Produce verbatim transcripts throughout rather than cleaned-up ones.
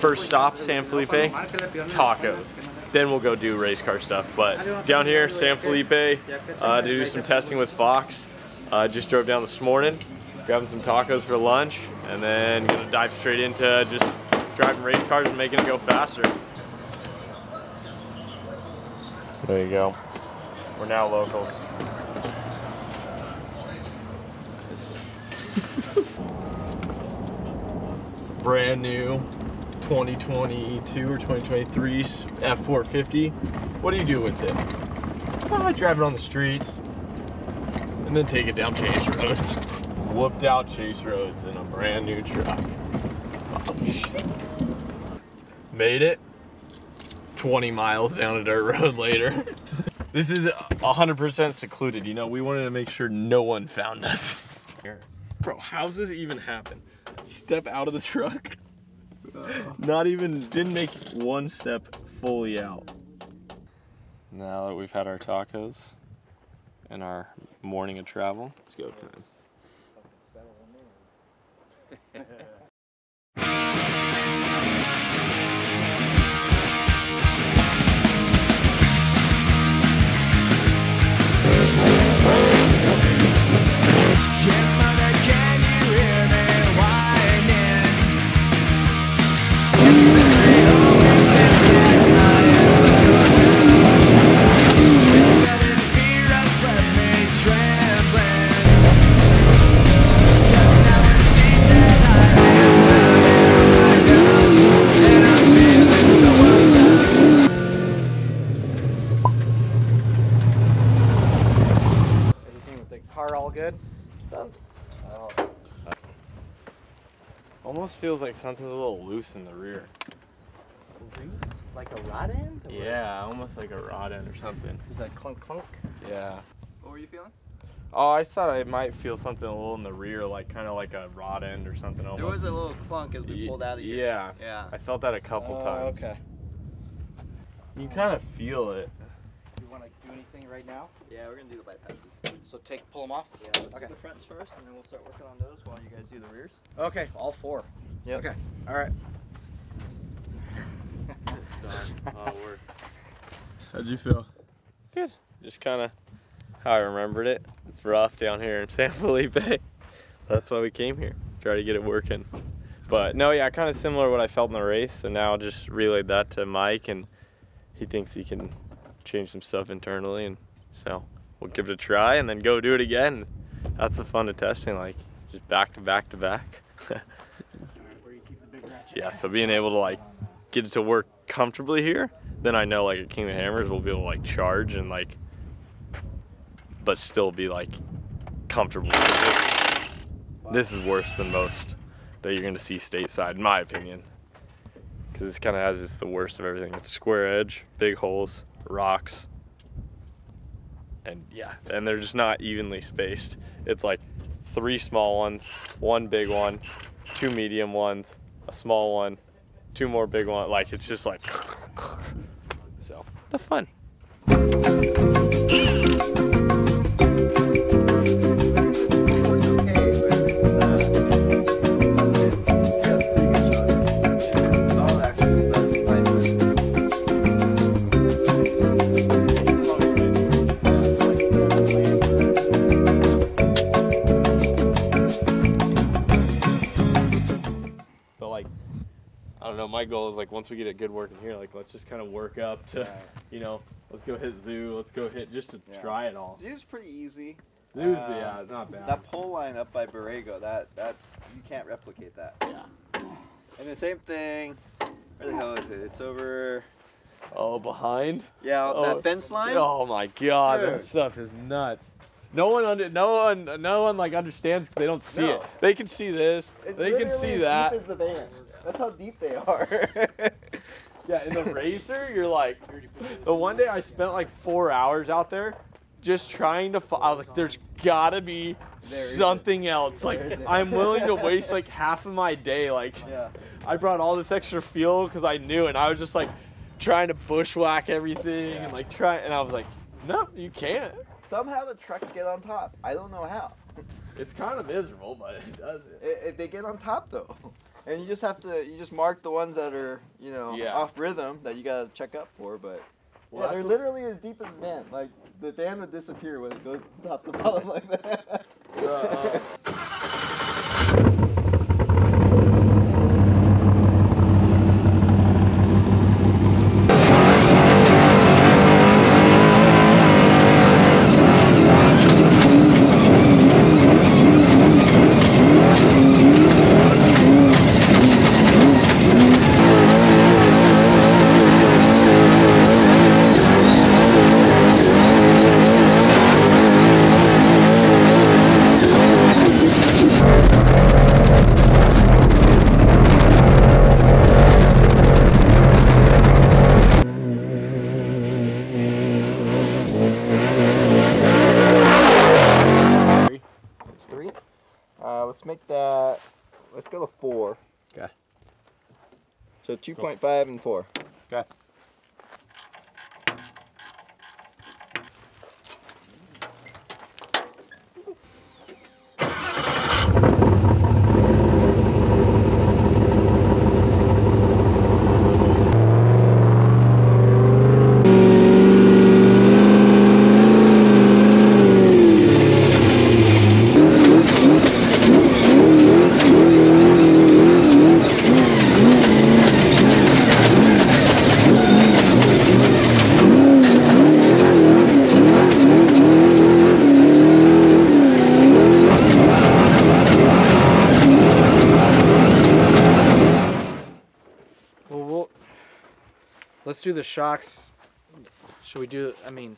First stop, San Felipe, tacos. Then we'll go do race car stuff. But down here, San Felipe, uh, to do some testing with Fox. Uh, just drove down this morning, grabbing some tacos for lunch, and then gonna dive straight into just driving race cars and making it go faster. There you go. We're now locals. Brand new twenty twenty-two or twenty twenty-three F four fifty. What do you do with it? I drive it on the streets and then take it down Chase Roads. Whooped out Chase Roads in a brand new truck. Oh, shit. Made it. twenty miles down a dirt road later. This is one hundred percent secluded. You know, we wanted to make sure no one found us. Bro, how's this even happen? Step out of the truck. Not even, didn't make one step fully out. Now that we've had our tacos and our morning of travel, it's go time. Almost feels like something's a little loose in the rear. Loose? Like a rod end? Or yeah, what? Almost like a rod end or something. Is that clunk clunk? Yeah. What were you feeling? Oh, I thought I might feel something a little in the rear, like kind of like a rod end or something. Almost. There was a little clunk as we pulled out of here. Yeah. Yeah. I felt that a couple uh, times. Okay. You can kind of feel it. Do you want to do anything right now? Yeah, we're gonna do the bypasses. So take, pull them off? Yeah, let's okay. do the fronts first, and then we'll start working on those while you guys do the rears. Okay, all four. Yep. Okay, all right. All work. How'd you feel? Good. Just kind of how I remembered it. It's rough down here in San Felipe. That's why we came here, try to get it working. But no, yeah, kind of similar to what I felt in the race, so now I'll just relay that to Mike, and he thinks he can change some stuff internally, and so. We'll give it a try and then go do it again. That's the fun of testing, like just back to back to back. Yeah, so being able to like get it to work comfortably here, then I know like at King of Hammers we'll be able to like charge and like, but still be like comfortable. This is worse than most that you're gonna see stateside, in my opinion. Cause this kind of has just the worst of everything. It's square edge, big holes, rocks. And yeah, and they're just not evenly spaced. It's like three small ones, one big one, two medium ones, a small one, two more big ones. Like, it's just like, so, the fun. My goal is like once we get it good working here, like let's just kind of work up to, yeah. you know, let's go hit Zoo, let's go hit just to yeah. try it all. Zoo's pretty easy. Zoo's um, yeah, it's not bad. That pole line up by Borrego, that that's you can't replicate that. Yeah. And the same thing. Where the hell is it? It's over. Oh, behind. Yeah, oh. That fence line. Oh my God, dude. That stuff is nuts. No one, under, no one, no one like understands because they don't see no. it. They can see this. It's they can see as that. Deep as the van. That's how deep they are. Yeah, in the racer, you're like, the one day I spent like four hours out there just trying to, I was like, there's gotta be there something else. Like, I'm willing to waste like half of my day. Like, yeah. I brought all this extra fuel because I knew, and I was just like trying to bushwhack everything yeah. and like try, and I was like, no, you can't. Somehow the trucks get on top. I don't know how. It's kind of miserable, but it does it. It, it. They get on top though. And you just have to, you just mark the ones that are, you know, yeah. off rhythm that you gotta check up for. But well, yeah, they're literally as deep as the van. Like the van would disappear when it goes top to bottom like that. Uh, uh. So two point five cool. and four. Okay. Let's do the shocks. Should we do, I mean,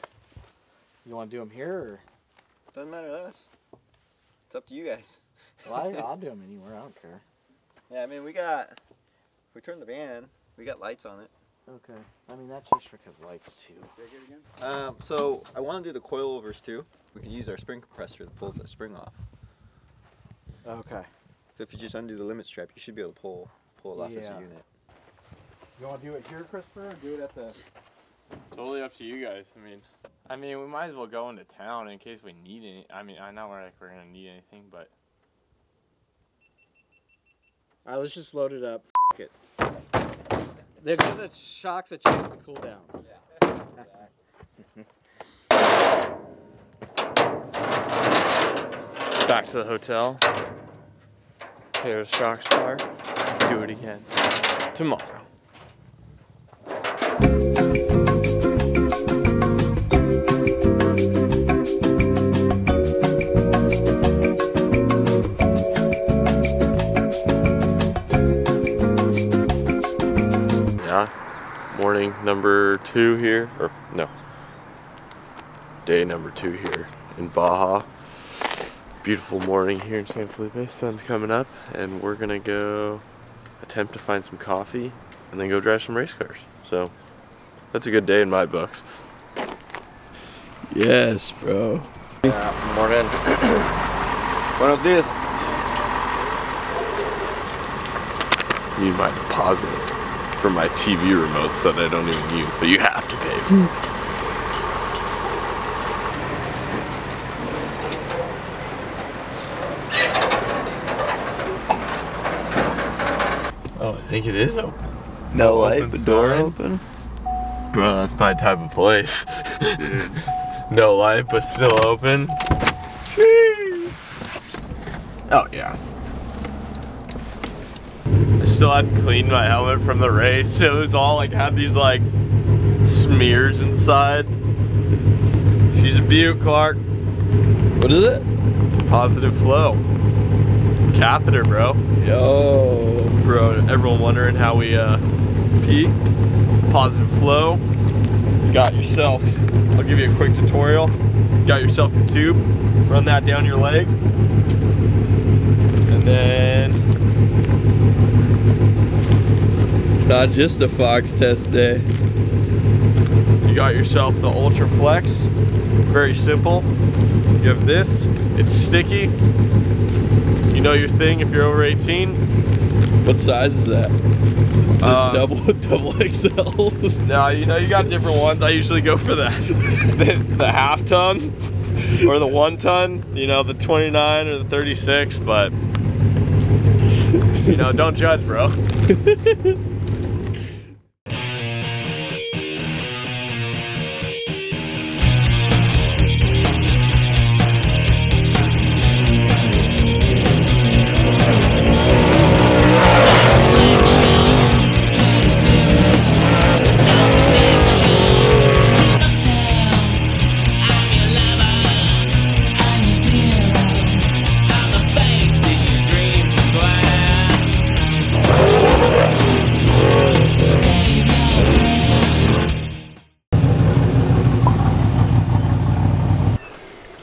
you want to do them here or? Doesn't matter to us. It's up to you guys. Well, I, I'll do them anywhere. I don't care. Yeah, I mean, we got, if we turn the van, we got lights on it. Okay. I mean, that just trick has lights too. Again? Um, so I want to do the coilovers too. We can use our spring compressor to pull the spring off. Okay. So if you just undo the limit strap, you should be able to pull, pull it off yeah. as a unit. You want to do it here, Christopher, or do it at the... Totally up to you guys. I mean, I mean, we might as well go into town in case we need any... I mean, I know we're, like, we're going to need anything, but... All right, let's just load it up. F*** it. They'll give the shocks a chance to cool down. Yeah. Back to the hotel. Here's shocks bar. Do it again tomorrow. Morning number two here, or no, day number two here in Baja. Beautiful morning here in San Felipe, sun's coming up, and we're gonna go attempt to find some coffee and then go drive some race cars. So that's a good day in my books. Yes, bro. Yeah, morning. Buenos dias. You might deposit for my T V remotes that I don't even use, but you have to pay for it. Oh, I think it is open. No, no light, the door open? Bro, that's my type of place. No light, but still open. Oh, yeah. Still hadn't cleaned my helmet from the race, so it was all like had these like smears inside. She's a beaut, Clark. What is it? Positive flow. Catheter, bro. Yo. Bro, everyone wondering how we uh pee. Positive flow. Got yourself. I'll give you a quick tutorial. Got yourself your tube. Run that down your leg. And then it's not just a Fox test day. You got yourself the Ultra Flex. Very simple. You have this. It's sticky. You know your thing if you're over eighteen. What size is that? It's uh, a double, double X L. No, you know you got different ones. I usually go for the, the, the half ton or the one ton. You know, the twenty-nine or the thirty-six, but... You know, don't judge, bro.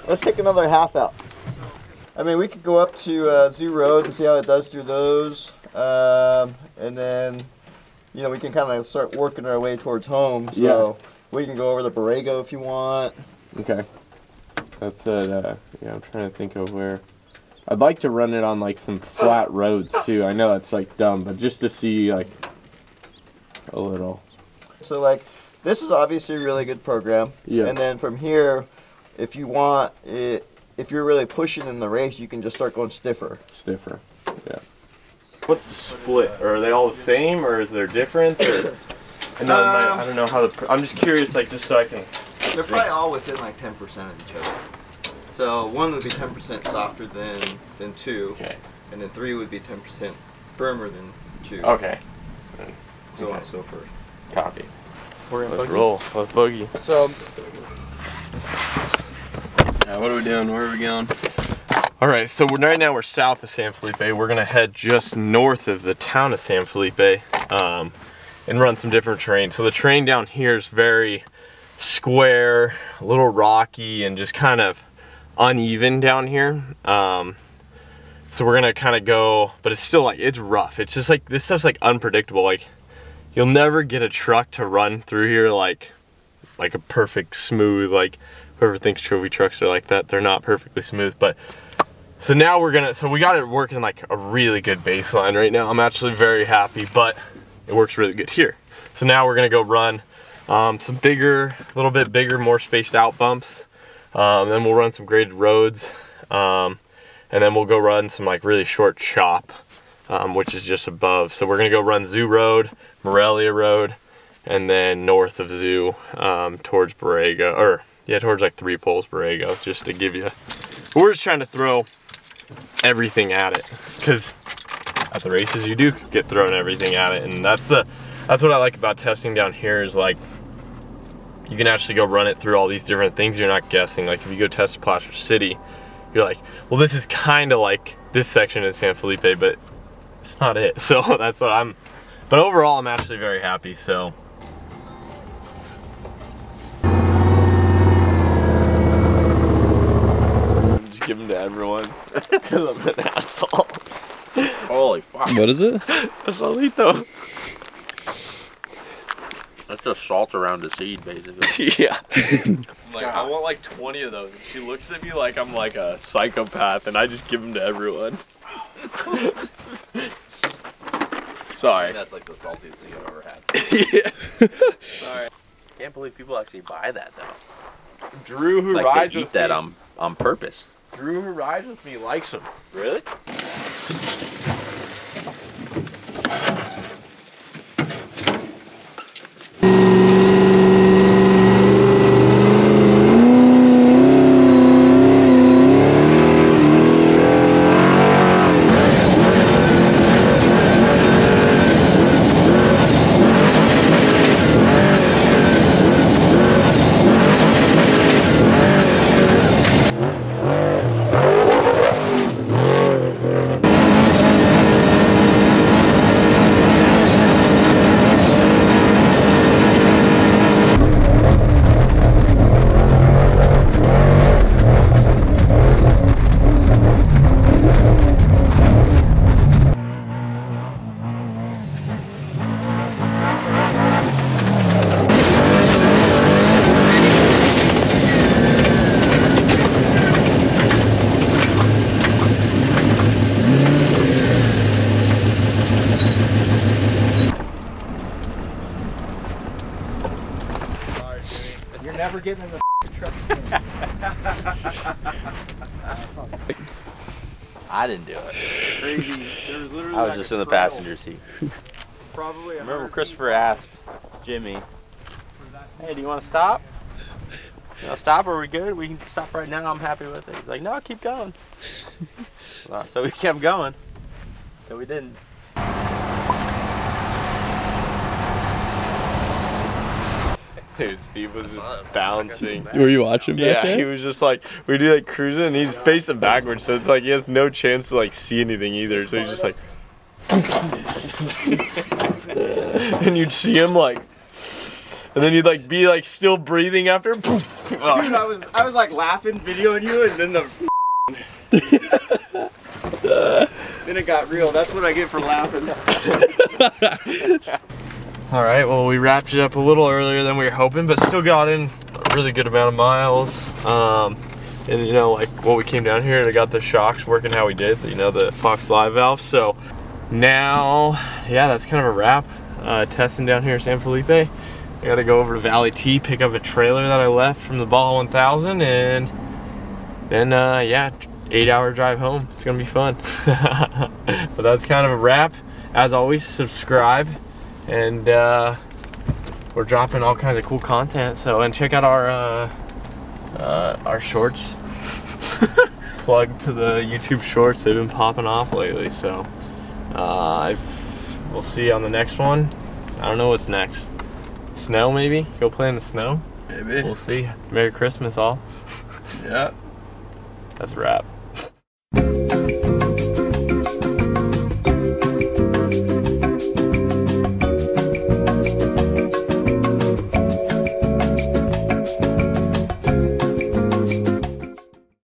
Let's take another half out. I mean, we could go up to uh, Zoo Road and see how it does through those. Um, and then, you know, we can kind of start working our way towards home. So yeah. We can go over the Borrego if you want. Okay. That's it. Uh, yeah, I'm trying to think of where. I'd like to run it on, like, some flat roads, too. I know that's, like, dumb, but just to see, like, a little. So, like, this is obviously a really good program. Yeah. And then from here, if you want it, if you're really pushing in the race, you can just start going stiffer. Stiffer, yeah. What's the split? Or are they all the same, or is there a difference? Or, I, know um, my, I don't know how the. I'm just curious, like just so I can. They're probably all within like ten percent of each other. So one would be ten percent softer than than two, okay. And then three would be ten percent firmer than two. Okay. So okay. On and so forth. Copy. We're gonna Let's boogie. roll. Let's boogie. So. Now, what are we doing? Where are we going? All right, so we're, right now we're south of San Felipe. We're gonna head just north of the town of San Felipe um, and run some different terrain. So the terrain down here is very square, a little rocky, and just kind of uneven down here. Um, so we're gonna kind of go, but it's still like, it's rough. It's just like, this stuff's like unpredictable. Like, you'll never get a truck to run through here like, like a perfect smooth, like, whoever thinks trophy trucks are like that, they're not perfectly smooth. But so now we're gonna, so we got it working like a really good baseline right now. I'm actually very happy, but it works really good here. So now we're gonna go run um, some bigger, a little bit bigger, more spaced out bumps. Um, then we'll run some graded roads. Um, and then we'll go run some like really short chop, um, which is just above. So we're gonna go run Zoo Road, Morelia Road, and then north of Zoo um, towards Borrego, or yeah, towards like three poles Borrego, just to give you. We're just trying to throw everything at it, because at the races you do get thrown everything at it, and that's the that's what I like about testing down here is like you can actually go run it through all these different things. You're not guessing. Like if you go test Plaster City, you're like, well, this is kind of like this section is San Felipe, but it's not it. So that's what I'm. But overall, I'm actually very happy. So. Give them to everyone because I'm an asshole. Holy fuck. What is it? A Salito. That's just salt around the seed, basically. Yeah. Like, I want like twenty of those. And she looks at me like I'm like a psychopath and I just give them to everyone. Sorry. That's like the saltiest thing I've ever had. Yeah. Sorry. Can't believe people actually buy that though. Drew, who like rides they eat with that me. on on purpose. Drew, who rides with me, likes him. Really? Getting in the truck. I didn't do it. Crazy. There was literally I was like just in the passenger seat. Probably. Remember when Christopher asked Jimmy, "Hey, do you want to stop? You want to stop? Are we good? We can stop right now. I'm happy with it." He's like, "No, keep going." Well, so we kept going. So we didn't. Dude, Steve was just bouncing. Were you watching back yeah, there? He was just like, we do like cruising and he's facing backwards, so it's like he has no chance to like see anything either. So he's just like and you'd see him like, and then you'd like be like still breathing after. Dude, I was I was like laughing, videoing you, and then the then it got real. That's what I get for laughing. All right, well, we wrapped it up a little earlier than we were hoping, but still got in a really good amount of miles. Um, and you know, like when well, we came down here and I got the shocks working how we did, you know, the Fox Live Valve. So now, yeah, that's kind of a wrap. Uh, testing down here in San Felipe. I gotta go over to Valley T, pick up a trailer that I left from the Baja one thousand, and then, uh, yeah, eight hour drive home. It's gonna be fun. But that's kind of a wrap. As always, subscribe. And uh, we're dropping all kinds of cool content. So, and check out our uh, uh, our shorts. Plug to the YouTube shorts. They've been popping off lately. So, uh, we'll see you on the next one. I don't know what's next. Snow, maybe? Go play in the snow? Maybe. We'll see. Merry Christmas, all. Yeah. That's a wrap.